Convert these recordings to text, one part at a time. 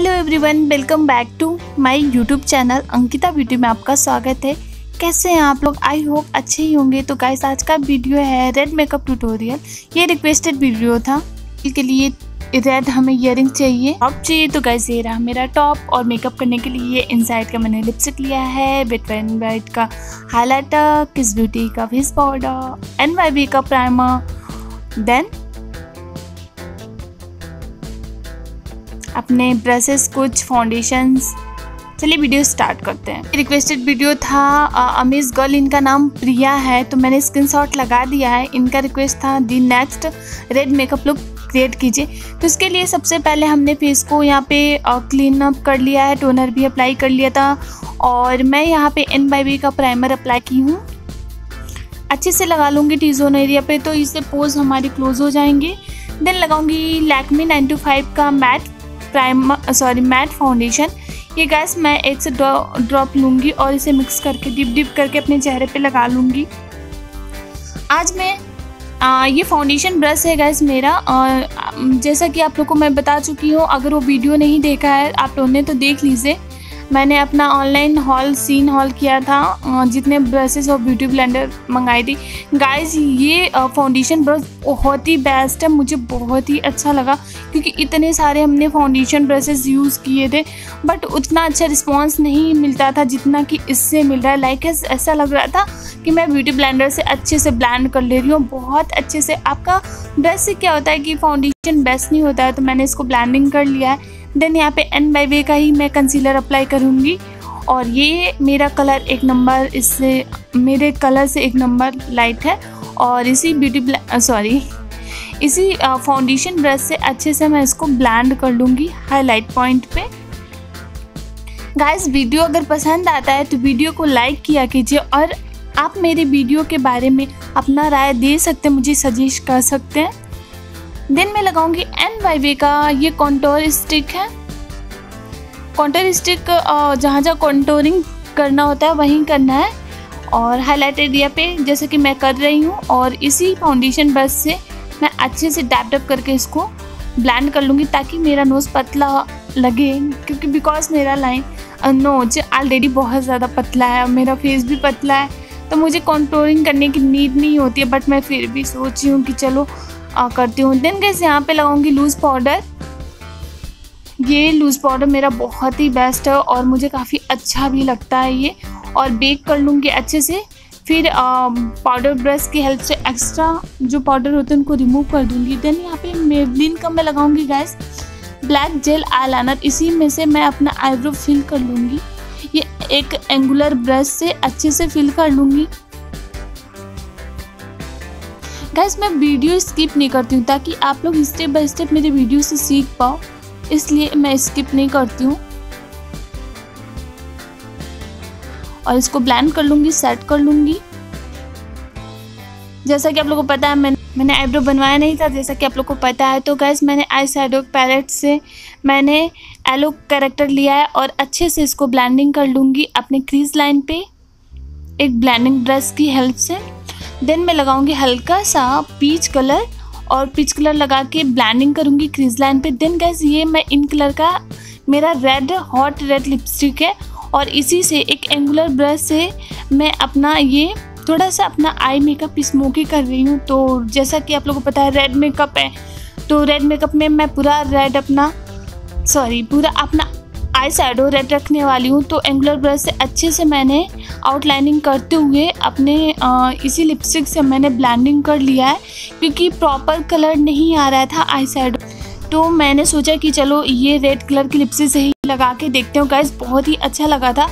Hello everyone, welcome back to my YouTube channel Ankita beauty में आपका स्वागत है। कैसे हैं आप लोग? आई होप अच्छे ही होंगे। तो गाइस, आज का वीडियो है रेड मेकअप ट्यूटोरियल। ये रिक्वेस्टेड वीडियो था। इसके लिए रेड हमें इयररिंग चाहिए, टॉप चाहिए। तो गाइस, ये रहा मेरा टॉप। और मेकअप करने के लिए इनसाइड का मैंने लिपस्टिक लिया है, वेट एंड वाइट का हाइलाइटर, किस ब्यूटी का फेस पाउडर, एनवाईबी का प्राइमर। देन अपने ब्रशेस, कुछ फाउंडेशंस। चलिए वीडियो स्टार्ट करते हैं। रिक्वेस्टेड वीडियो था, अमेज गर्ल, इनका नाम प्रिया है, तो मैंने स्क्रीनशॉट लगा दिया है। इनका रिक्वेस्ट था the next red makeup look create कीजिए। तो इसके लिए सबसे पहले हमने फेस को यहाँ पे क्लीन अप कर लिया है, टोनर भी अप्लाई कर लिया था, और मैं यहाँ पे NYB का प्राइमर अप्लाई की हूँ। अच्छे से लगा लूँगी टी जोन एरिया पर, तो इससे पोज हमारे क्लोज हो जाएंगे। देन लगाऊँगी लैक्मे 9 to 5 का मैट प्राइमर, मैट फाउंडेशन। ये गैस मैं एक से ड्रॉप लूँगी और इसे मिक्स करके डिप डिप करके अपने चेहरे पे लगा लूँगी। आज मैं ये फाउंडेशन ब्रश है गैस मेरा। जैसा कि आप लोगों को मैं बता चुकी हूँ, अगर वो वीडियो नहीं देखा है आप लोगों ने तो देख लीजिए। मैंने अपना ऑनलाइन हॉल किया था, जितने ब्रशेस और ब्यूटी ब्लेंडर मंगाई थी। गाइस, ये फाउंडेशन ब्रश बहुत ही बेस्ट है, मुझे बहुत ही अच्छा लगा, क्योंकि इतने सारे हमने फाउंडेशन ब्रशेस यूज़ किए थे, बट उतना अच्छा रिस्पांस नहीं मिलता था जितना कि इससे मिल रहा है। लाइक ऐसा लग रहा था कि मैं ब्यूटी ब्लेंडर से अच्छे से ब्लेंड कर ले रही हूँ, बहुत अच्छे से। आपका ब्रश से क्या होता है कि फाउंडेशन बेस्ट नहीं होता है, तो मैंने इसको ब्लेंडिंग कर लिया है। देन यहाँ पे NYB का ही मैं कंसीलर अप्लाई करूँगी। और ये मेरा कलर एक नंबर, इससे मेरे कलर से एक नंबर लाइट है, और इसी इसी फाउंडेशन ब्रश से अच्छे से मैं इसको ब्लेंड कर लूँगी हाईलाइट पॉइंट पे। गाइस, वीडियो अगर पसंद आता है तो वीडियो को लाइक किया कीजिए, और आप मेरे वीडियो के बारे में अपना राय दे सकते हैं, मुझे सजेस्ट कर सकते हैं। देन मैं लगाऊंगी NYB का ये कॉन्टोर स्टिक है। कॉन्टोर स्टिक जहाँ जहाँ कॉन्टोरिंग करना होता है वहीं करना है, और हाईलाइट एरिया पे जैसे कि मैं कर रही हूँ। और इसी फाउंडेशन ब्रश से मैं अच्छे से डैप डैप करके इसको ब्लेंड कर लूँगी, ताकि मेरा नोज़ पतला लगे, क्योंकि बिकॉज मेरा नोज ऑलरेडी बहुत ज़्यादा पतला है, मेरा फेस भी पतला है, तो मुझे कॉन्टोरिंग करने की नीड नहीं होती है, बट मैं फिर भी सोच रही हूँ कि चलो करती हूँ। देन गाइस, यहाँ पे लगाऊंगी लूज़ पाउडर। ये लूज़ पाउडर मेरा बहुत ही बेस्ट है, और मुझे काफ़ी अच्छा भी लगता है ये। और बेक कर लूँगी अच्छे से, फिर पाउडर ब्रश की हेल्प से एक्स्ट्रा जो पाउडर होते हैं उनको रिमूव कर दूँगी। देन यहाँ पे मेबलिन का मैं लगाऊँगी गाइस ब्लैक जेल आईलाइनर। इसी में से मैं अपना आईब्रो फिल कर लूँगी, ये एक एंगुलर ब्रश से अच्छे से फिल कर लूँगी। गाइस, मैं वीडियो स्किप नहीं करती हूँ, ताकि आप लोग स्टेप बाय स्टेप मेरे वीडियो से सीख पाओ, इसलिए मैं स्किप नहीं करती हूँ। और इसको ब्लेंड कर लूँगी, सेट कर लूँगी। जैसा कि आप लोगों को पता है, मैंने आईब्रो बनवाया नहीं था, जैसा कि आप लोगों को पता है। तो गाइस, मैंने आई शेडो पैलेट से मैंने येलो कैरेक्टर लिया है, और अच्छे से इसको ब्लेंडिंग कर लूँगी अपने क्रीज लाइन पे एक ब्लेंडिंग ब्रश की हेल्प से। देन मैं लगाऊंगी हल्का सा पीच कलर, और पीच कलर लगा के ब्लेंडिंग करूंगी क्रीज लाइन पे। देन गाइस, ये मैं इन कलर का मेरा रेड हॉट रेड लिपस्टिक है, और इसी से एक एंगुलर ब्रश से मैं अपना ये थोड़ा सा अपना आई मेकअप स्मोकी कर रही हूँ। तो जैसा कि आप लोगों को पता है रेड मेकअप है, तो रेड मेकअप में मैं पूरा अपना आई शैडो रेड रखने वाली हूँ। तो एंगुलर ब्रश से अच्छे से मैंने आउटलाइनिंग करते हुए अपने इसी लिपस्टिक से मैंने ब्लेंडिंग कर लिया है, क्योंकि प्रॉपर कलर नहीं आ रहा था आई शैडो, तो मैंने सोचा कि चलो ये रेड कलर की लिपस्टिक से ही लगा के देखते हो। गाइस, बहुत ही अच्छा लगा था।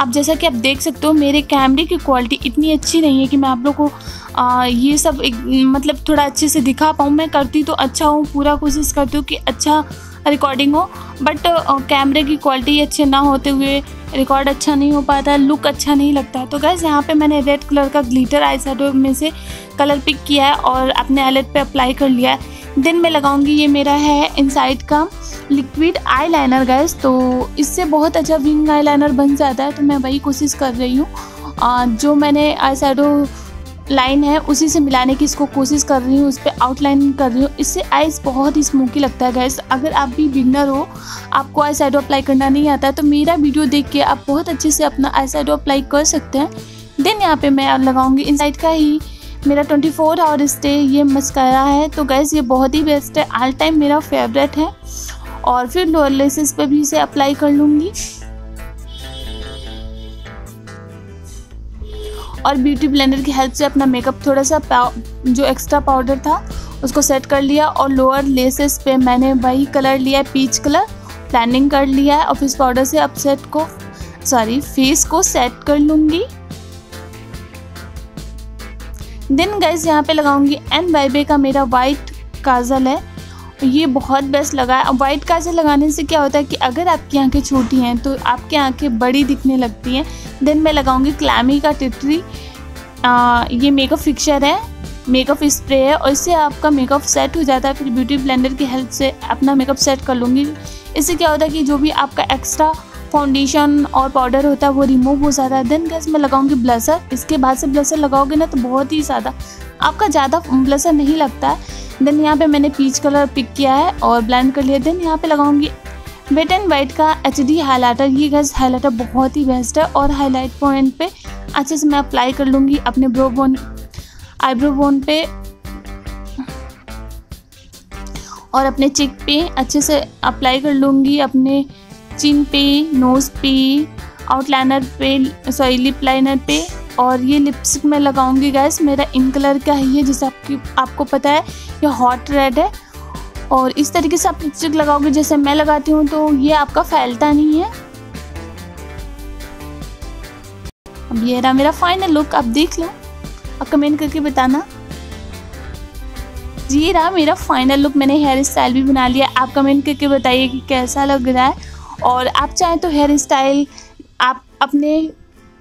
अब जैसा कि आप देख सकते हो, मेरे कैमरे की क्वालिटी इतनी अच्छी नहीं है कि मैं आप लोग को ये सब मतलब थोड़ा अच्छे से दिखा पाऊँ। मैं करती तो अच्छा हूँ, पूरा कोशिश करती हूँ कि अच्छा रिकॉर्डिंग हो, बट कैमरे की क्वालिटी अच्छे ना होते हुए रिकॉर्ड अच्छा नहीं हो पाता, लुक अच्छा नहीं लगता। तो गाइस, यहाँ पे मैंने रेड कलर का ग्लिटर आई शैडो में से कलर पिक किया है, और अपने आईलेट पे अप्लाई कर लिया है। देन मैं लगाऊंगी, ये मेरा है इनसाइड का लिक्विड आईलाइनर गाइस। तो इससे बहुत अच्छा विंग आईलाइनर बन जाता है, तो मैं वही कोशिश कर रही हूँ। जो मैंने आई शैडो लाइन है उसी से मिलाने की इसको कोशिश कर रही हूँ, उस पर आउटलाइन कर रही हूँ। इससे आईज बहुत ही स्मोकी लगता है गाइस। अगर आप भी बिगनर हो, आपको आई शैडो अप्लाई करना नहीं आता है, तो मेरा वीडियो देख के आप बहुत अच्छे से अपना आई शैडो अप्लाई कर सकते हैं। देन यहाँ पे मैं लगाऊंगी इनसाइड का ही मेरा 24 आवर स्टे ये मस्कारा है। तो गाइस ये बहुत ही बेस्ट है, ऑल टाइम मेरा फेवरेट है। और फिर लोअर लेसेस पे भी इसे अप्लाई कर लूँगी। और ब्यूटी ब्लेंडर की हेल्प से अपना मेकअप थोड़ा सा जो एक्स्ट्रा पाउडर था उसको सेट कर लिया। और लोअर लेसेस पे मैंने वही कलर लिया है, पीच कलर प्लानिंग कर लिया है। और फिर पाउडर से अब फेस को सेट कर लूँगी। देन गाइस यहाँ पे लगाऊंगी NYB का मेरा वाइट काजल है, ये बहुत बेस्ट लगा है। वाइट काजल लगाने से क्या होता है कि अगर आपकी आंखें छोटी हैं तो आपकी आंखें बड़ी दिखने लगती हैं। देन मैं लगाऊंगी क्लैमी का टिटरी, ये मेकअप फिक्सर है, मेकअप स्प्रे है, और इससे आपका मेकअप सेट हो जाता है। फिर ब्यूटी ब्लेंडर की हेल्प से अपना मेकअप सेट कर लूँगी। इससे क्या होता है कि जो भी आपका एक्स्ट्रा फाउंडेशन और पाउडर होता है वो रिमूव हो जाता है। देन गैस मैं लगाऊंगी ब्लशर। इसके बाद से ब्लशर लगाओगे ना तो बहुत ही ज़्यादा आपका ज़्यादा ब्लशर नहीं लगता है। देन यहाँ पे मैंने पीच कलर पिक किया है और ब्लेंड कर लिया। देन यहाँ पे लगाऊंगी वेट एंड वाइट का HD हाईलाइटर। ये गैस हाईलाइटर बहुत ही बेस्ट है और हाईलाइट पॉइंट पे अच्छे से मैं अप्लाई कर लूँगी अपने ब्रो बोन, आईब्रो बोन पे और अपने चिक पे अच्छे से अप्लाई कर लूँगी, अपने चिन पे, नोज़ पे, आउटलाइनर पे, सॉरी लिप लाइनर पे। और ये लिपस्टिक मैं लगाऊंगी गैस, मेरा इन कलर का ही है, जैसे आपको पता है ये हॉट रेड है। और इस तरीके से आप लिपस्टिक लगाओगे जैसे मैं लगाती हूँ तो ये आपका फैलता नहीं है। अब ये रहा मेरा फाइनल लुक, आप देख लो, आप कमेंट करके बताना। ये रहा मेरा फाइनल लुक, मैंने हेयर स्टाइल भी बना लिया। आप कमेंट करके बताइए कि कैसा लग रहा है। और आप चाहें तो हेयर स्टाइल आप अपने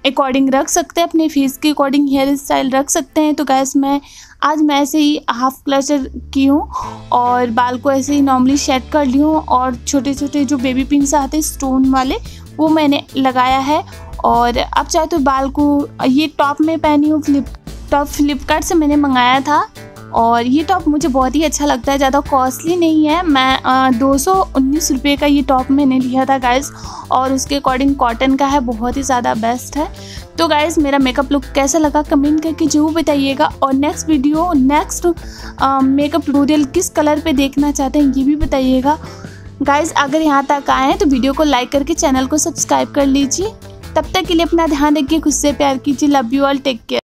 अकॉर्डिंग रख सकते हैं, अपने फेस के अकॉर्डिंग हेयर स्टाइल रख सकते हैं। तो गैस मैं आज ऐसे ही हाफ क्लचर की हूँ और बाल को ऐसे ही नॉर्मली शेड कर ली हूँ। और छोटे छोटे जो बेबी पिंस आते हैं स्टोन वाले वो मैंने लगाया है। और आप चाहे तो बाल को ये टॉप में पहनी हूँ, फ्लिपकार्ट से मैंने मंगाया था। और ये टॉप मुझे बहुत ही अच्छा लगता है, ज़्यादा कॉस्टली नहीं है। मैं 219 रुपये का ये टॉप मैंने लिया था गाइस। और उसके अकॉर्डिंग कॉटन का है, बहुत ही ज़्यादा बेस्ट है। तो गाइस मेरा मेकअप लुक कैसा लगा कमेंट करके ज़रूर बताइएगा। और next video, next makeup tutorial किस कलर पे देखना चाहते हैं ये भी बताइएगा गाइस। अगर यहाँ तक आएँ तो वीडियो को लाइक करके चैनल को सब्सक्राइब कर लीजिए। तब तक के लिए अपना ध्यान रखिए, खुद से प्यार कीजिए। Love you all, take care.